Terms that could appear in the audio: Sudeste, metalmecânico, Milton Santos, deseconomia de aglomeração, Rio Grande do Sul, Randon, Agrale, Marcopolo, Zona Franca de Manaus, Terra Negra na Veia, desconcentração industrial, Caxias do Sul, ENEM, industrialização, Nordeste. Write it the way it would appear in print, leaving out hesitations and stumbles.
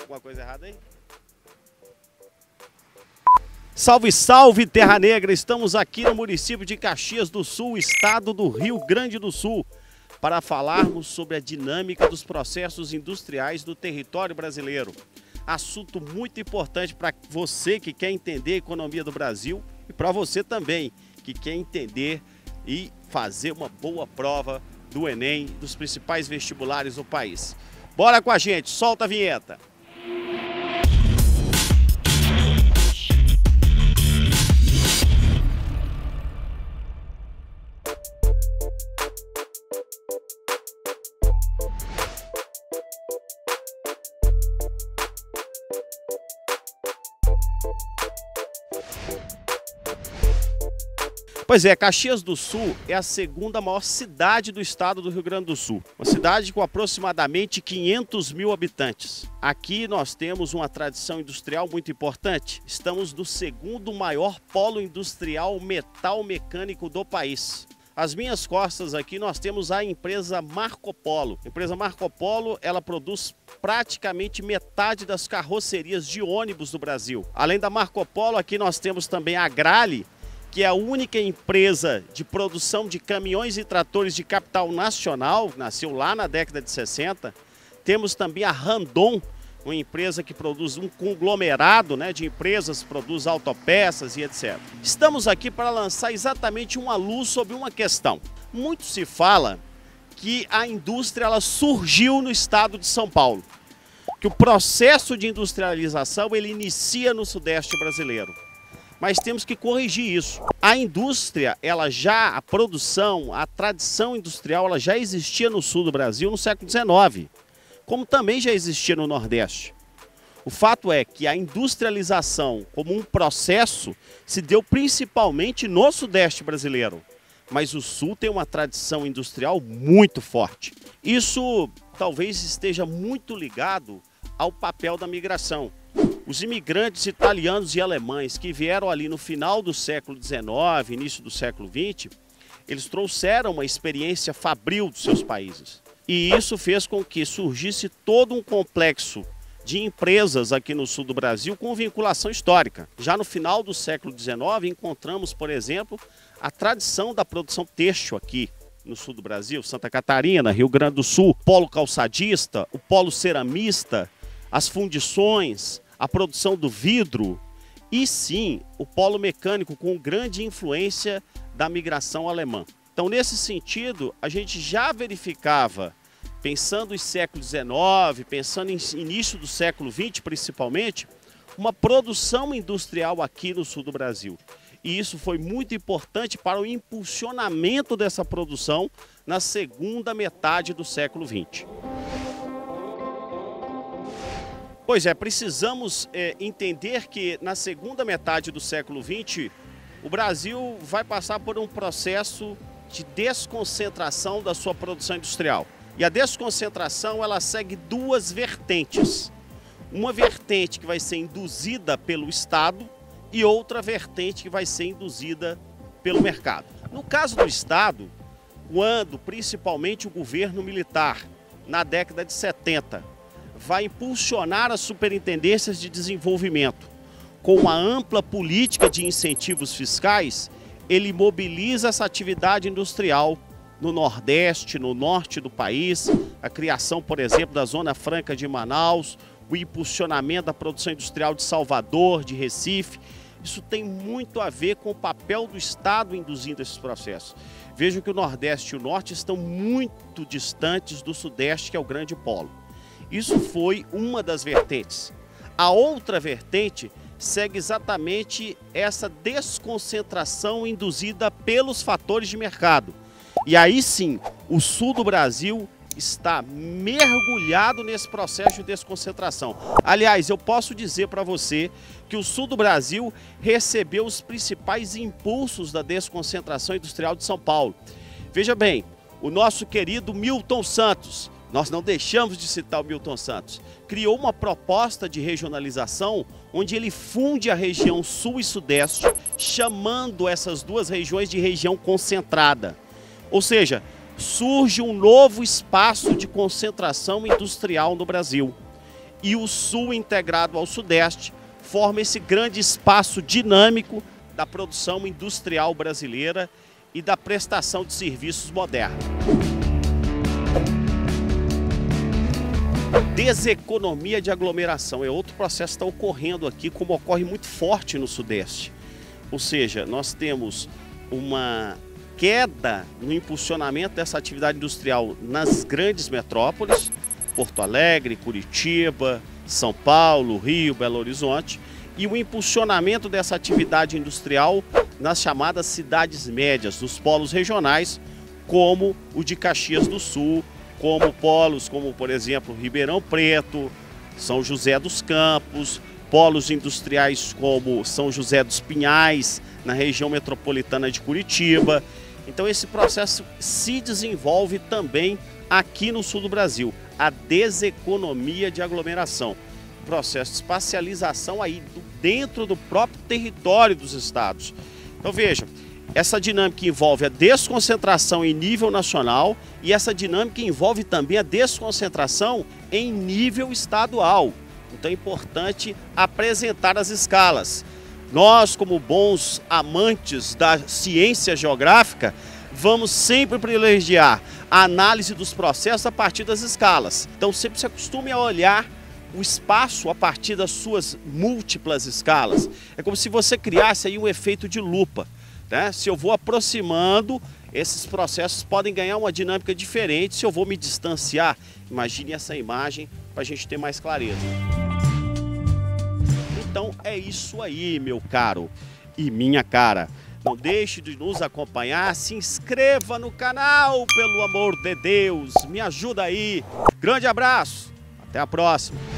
Alguma coisa errada aí? Salve, salve, Terra Negra! Estamos aqui no município de Caxias do Sul, estado do Rio Grande do Sul, para falarmos sobre a dinâmica dos processos industriais do território brasileiro. Assunto muito importante para você que quer entender a economia do Brasil e para você também que quer entender e fazer uma boa prova do Enem, dos principais vestibulares do país. Bora com a gente, solta a vinheta! Pois é, Caxias do Sul é a segunda maior cidade do estado do Rio Grande do Sul. Uma cidade com aproximadamente 500 mil habitantes. Aqui nós temos uma tradição industrial muito importante. Estamos no segundo maior polo industrial metal mecânico do país. Às minhas costas aqui nós temos a empresa Marcopolo. A empresa Marcopolo, ela produz praticamente metade das carrocerias de ônibus do Brasil. Além da Marcopolo, aqui nós temos também a Agrale, que é a única empresa de produção de caminhões e tratores de capital nacional, nasceu lá na década de 60. Temos também a Randon, uma empresa que produz um conglomerado, né, de empresas, produz autopeças e etc. Estamos aqui para lançar exatamente uma luz sobre uma questão. Muito se fala que a indústria ela surgiu no estado de São Paulo, que o processo de industrialização ele inicia no Sudeste brasileiro. Mas temos que corrigir isso. A indústria, a produção, a tradição industrial, ela já existia no sul do Brasil no século XIX, como também já existia no Nordeste. O fato é que a industrialização como um processo se deu principalmente no Sudeste brasileiro, mas o Sul tem uma tradição industrial muito forte. Isso talvez esteja muito ligado ao papel da migração. Os imigrantes italianos e alemães que vieram ali no final do século XIX, início do século XX, eles trouxeram uma experiência fabril dos seus países. E isso fez com que surgisse todo um complexo de empresas aqui no sul do Brasil com vinculação histórica. Já no final do século XIX, encontramos, por exemplo, a tradição da produção têxtil aqui no sul do Brasil, Santa Catarina, Rio Grande do Sul, polo calçadista, o polo ceramista, as fundições, a produção do vidro e sim o polo mecânico com grande influência da migração alemã. Então nesse sentido a gente já verificava, pensando em século XIX, pensando em início do século XX principalmente, uma produção industrial aqui no sul do Brasil. E isso foi muito importante para o impulsionamento dessa produção na segunda metade do século XX. Pois é, precisamos entender que na segunda metade do século XX, o Brasil vai passar por um processo de desconcentração da sua produção industrial. E a desconcentração, ela segue duas vertentes. Uma vertente que vai ser induzida pelo Estado e outra vertente que vai ser induzida pelo mercado. No caso do Estado, quando principalmente o governo militar, na década de 70, vai impulsionar as superintendências de desenvolvimento. Com uma ampla política de incentivos fiscais, ele mobiliza essa atividade industrial no Nordeste, no Norte do país, a criação, por exemplo, da Zona Franca de Manaus, o impulsionamento da produção industrial de Salvador, de Recife. Isso tem muito a ver com o papel do Estado induzindo esses processos. Vejam que o Nordeste e o Norte estão muito distantes do Sudeste, que é o grande polo. Isso foi uma das vertentes. A outra vertente segue exatamente essa desconcentração induzida pelos fatores de mercado. E aí sim, o sul do Brasil está mergulhado nesse processo de desconcentração. Aliás, eu posso dizer para você que o sul do Brasil recebeu os principais impulsos da desconcentração industrial de São Paulo. Veja bem, o nosso querido Milton Santos Nós não deixamos de citar o Milton Santos. Criou uma proposta de regionalização onde ele funde a região Sul e Sudeste, chamando essas duas regiões de região concentrada. Ou seja, surge um novo espaço de concentração industrial no Brasil. E o Sul integrado ao Sudeste forma esse grande espaço dinâmico da produção industrial brasileira e da prestação de serviços modernos. Deseconomia de aglomeração é outro processo que está ocorrendo aqui, como ocorre muito forte no Sudeste. Ou seja, nós temos uma queda no impulsionamento dessa atividade industrial nas grandes metrópoles, Porto Alegre, Curitiba, São Paulo, Rio, Belo Horizonte, e o impulsionamento dessa atividade industrial nas chamadas cidades médias, nos polos regionais, como o de Caxias do Sul, como polos como, por exemplo, Ribeirão Preto, São José dos Campos, polos industriais como São José dos Pinhais, na região metropolitana de Curitiba. Então esse processo se desenvolve também aqui no sul do Brasil, a deseconomia de aglomeração, processo de espacialização aí dentro do próprio território dos estados. Então veja, essa dinâmica envolve a desconcentração em nível nacional e essa dinâmica envolve também a desconcentração em nível estadual. Então é importante apresentar as escalas. Nós, como bons amantes da ciência geográfica, vamos sempre privilegiar a análise dos processos a partir das escalas. Então sempre se acostume a olhar o espaço a partir das suas múltiplas escalas. É como se você criasse aí um efeito de lupa, né? Se eu vou aproximando, esses processos podem ganhar uma dinâmica diferente. Se eu vou me distanciar, imagine essa imagem para a gente ter mais clareza. Então é isso aí, meu caro e minha cara. Não deixe de nos acompanhar, se inscreva no canal, pelo amor de Deus, me ajuda aí. Grande abraço, até a próxima.